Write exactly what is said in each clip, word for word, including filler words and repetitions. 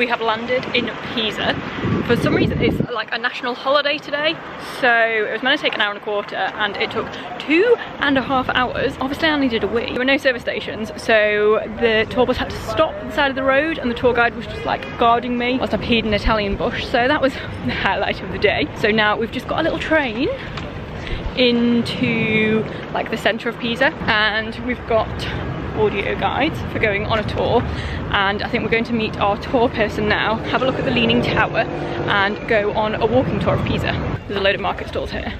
we have landed in Pisa. For some reason it's like a national holiday today, so it was meant to take an hour and a quarter and it took two and a half hours. Obviously I needed a wee. There were no service stations, so the tour bus had to stop at the side of the road and the tour guide was just like guarding me whilst I peed in an Italian bush. So that was the highlight of the day. So now we've just got a little train into like the centre of Pisa and we've got audio guides for going on a tour, and I think we're going to meet our tour person now, have a look at the Leaning Tower and go on a walking tour of Pisa. There's a load of market stalls here.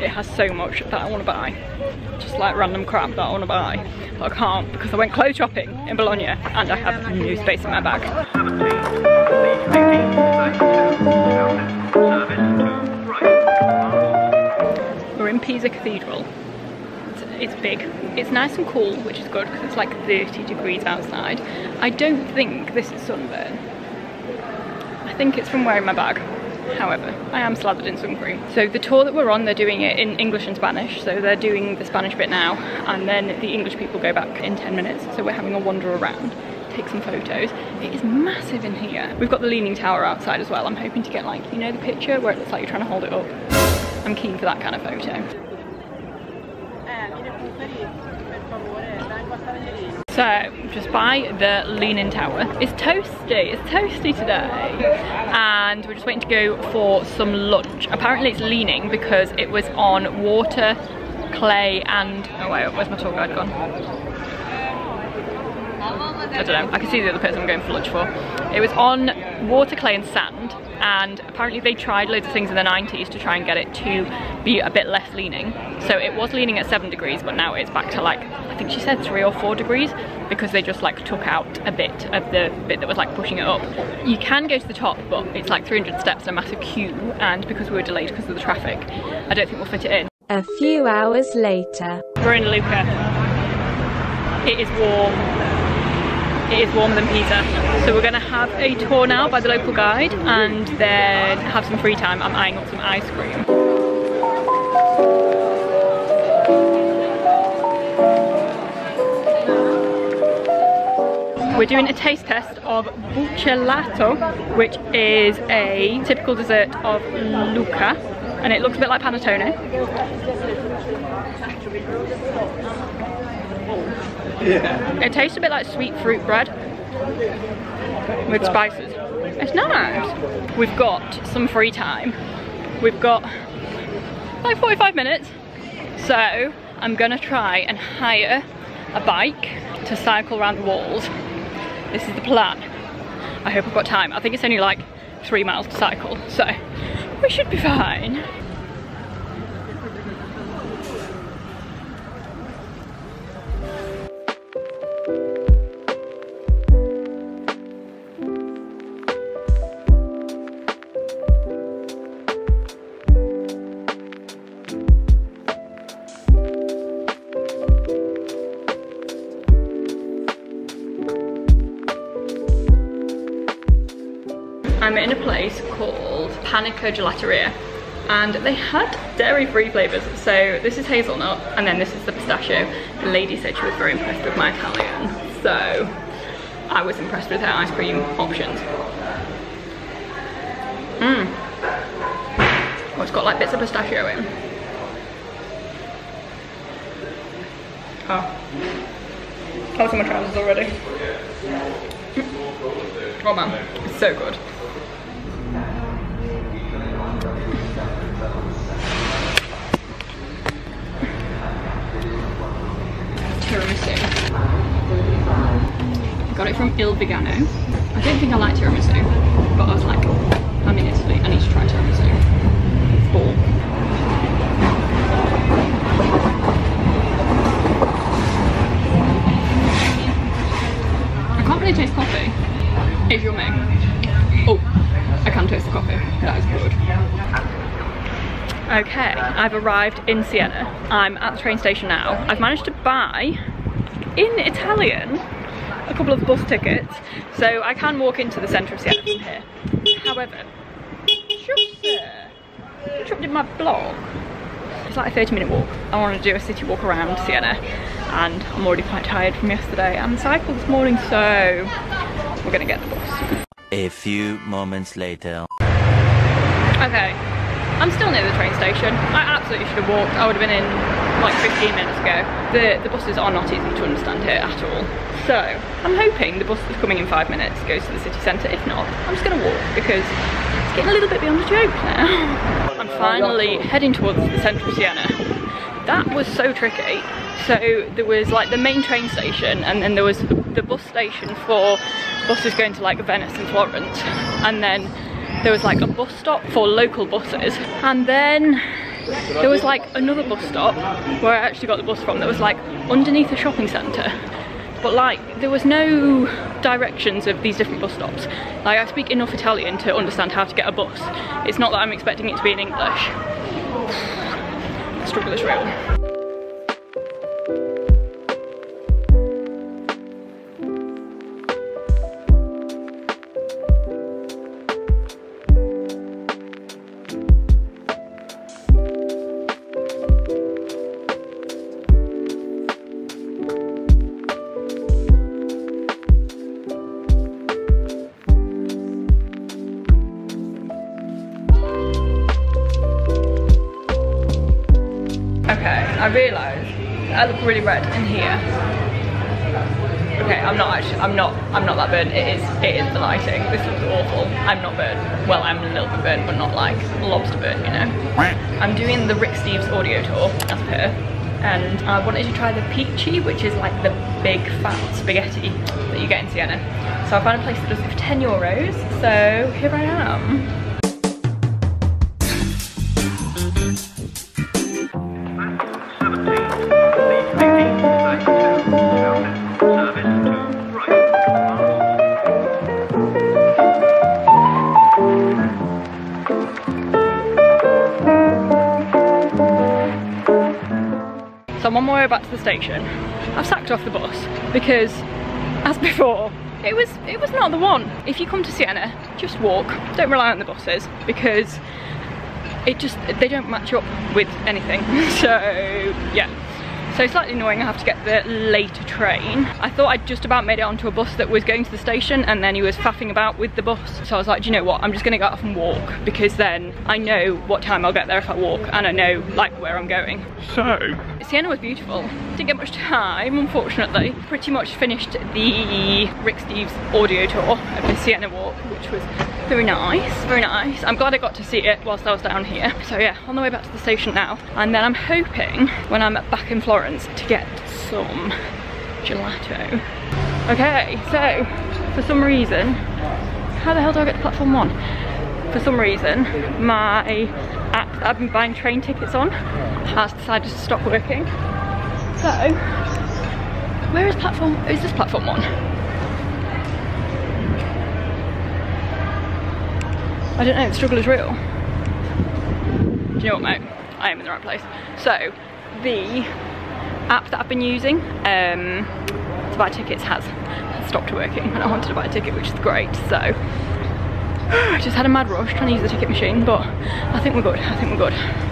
It has so much that I want to buy, just like random crap that I want to buy, but I can't because I went clothes shopping in Bologna and I have no space in my bag. We're in Pisa Cathedral. It's big, it's nice and cool, which is good because it's like thirty degrees outside. I don't think this is sunburn. I think it's from wearing my bag. However, I am slathered in sun cream. So the tour that we're on, they're doing it in English and Spanish. So they're doing the Spanish bit now and then the English people go back in ten minutes. So we're having a wander around, take some photos. It is massive in here. We've got the Leaning Tower outside as well. I'm hoping to get like, you know, the picture where it looks like you're trying to hold it up. I'm keen for that kind of photo. So, just by the Leaning Tower. It's toasty, it's toasty today. And we're just waiting to go for some lunch. Apparently it's leaning because it was on water, clay and... Oh wait, where's my tour guide gone? I don't know, I can see the other person I'm going for lunch for. It was on water, clay and sand. And apparently they tried loads of things in the nineties to try and get it to be a bit less leaning. So it was leaning at seven degrees, but now it's back to like, I think she said three or four degrees because they just like took out a bit of the bit that was like pushing it up. You can go to the top, but it's like three hundred steps and a massive queue. And because we were delayed because of the traffic, I don't think we'll fit it in. A few hours later. We're in Lucca. It is warm. It is warmer than Pisa, so we're going to have a tour now by the local guide and then have some free time. I'm eyeing up some ice cream. We're doing a taste test of Buccellato, which is a typical dessert of Lucca, and it looks a bit like panettone. Yeah. It tastes a bit like sweet fruit bread with spices. It's nice. We've got some free time. We've got like forty-five minutes. So I'm gonna try and hire a bike to cycle around the walls. This is the plan. I hope I've got time. I think it's only like three miles to cycle, so we should be fine. I'm in a place called Panica Gelateria and they had dairy-free flavours. So this is hazelnut and then this is the pistachio. The lady said she was very impressed with my Italian, so I was impressed with her ice cream options. Mmm. Oh, it's got like bits of pistachio in. Oh. Close on my trousers already. Mm. Oh man, it's so good. Tiramisu. Got it from Il Vegano. I don't think I like tiramisu, but I was like, I'm in Italy, I need to try tiramisu. Ball. I can't really taste coffee. If you're me. Oh, I can taste the coffee. That is good. Okay, I've arrived in Siena. I'm at the train station now. I've managed to buy, in Italian, a couple of bus tickets, so I can walk into the centre of Siena from here. However, just there, I dropped in my blog. It's like a thirty minute walk. I want to do a city walk around Siena, and I'm already quite tired from yesterday and cycled this morning, so we're gonna get the bus. A few moments later. Okay, I'm still near the train station. I absolutely should have walked. I would have been in like fifteen minutes ago. The, the buses are not easy to understand here at all. So I'm hoping the bus that's coming in five minutes goes to the city centre. If not, I'm just going to walk because it's getting a little bit beyond the joke now. I'm finally heading towards the centre of Siena. That was so tricky. So there was like the main train station and then there was the bus station for buses going to like Venice and Florence, and then there was like a bus stop for local buses, and then there was like another bus stop where I actually got the bus from that was like underneath a shopping centre, but like there was no directions of these different bus stops. Like I speak enough Italian to understand how to get a bus. It's not that I'm expecting it to be in English. The struggle is real. I realise I look really red in here. Okay, I'm not actually, I'm not, I'm not that burnt. It is, it is the lighting. This looks awful. I'm not burnt. Well, I'm a little bit burnt, but not like lobster burnt, you know. I'm doing the Rick Steves audio tour as per, and I wanted to try the pici, which is like the big fat spaghetti that you get in Siena. So I found a place that does it for ten euros. So here I am. On my way back to the station, I've sacked off the bus because, as before, it was it was not the one. If you come to Siena, just walk. Don't rely on the buses because it just they don't match up with anything. So yeah, so slightly annoying. I have to get the later train. I thought I'd just about made it onto a bus that was going to the station, and then he was faffing about with the bus. So I was like, do you know what? I'm just going to go off and walk because then I know what time I'll get there if I walk, and I know like where I'm going. So Siena was beautiful. Didn't get much time, unfortunately. Pretty much finished the Rick Steves audio tour of the Siena walk, which was very nice, very nice. I'm glad I got to see it whilst I was down here. So yeah, on the way back to the station now. And then I'm hoping when I'm back in Florence to get some gelato. Okay, so for some reason, how the hell do I get to platform one? For some reason, my app that I've been buying train tickets on has decided to stop working. So, where is platform, is this platform one? I don't know, the struggle is real. Do you know what, mate? I am in the right place. So, the app that I've been using um, to buy tickets has stopped working, and I wanted to buy a ticket, which is great, so I just had a mad rush trying to use the ticket machine, but I think we're good, I think we're good.